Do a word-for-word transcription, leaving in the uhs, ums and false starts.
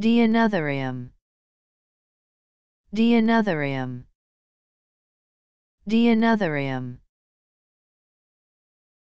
Deinotherium. Deinotherium. Deinotherium.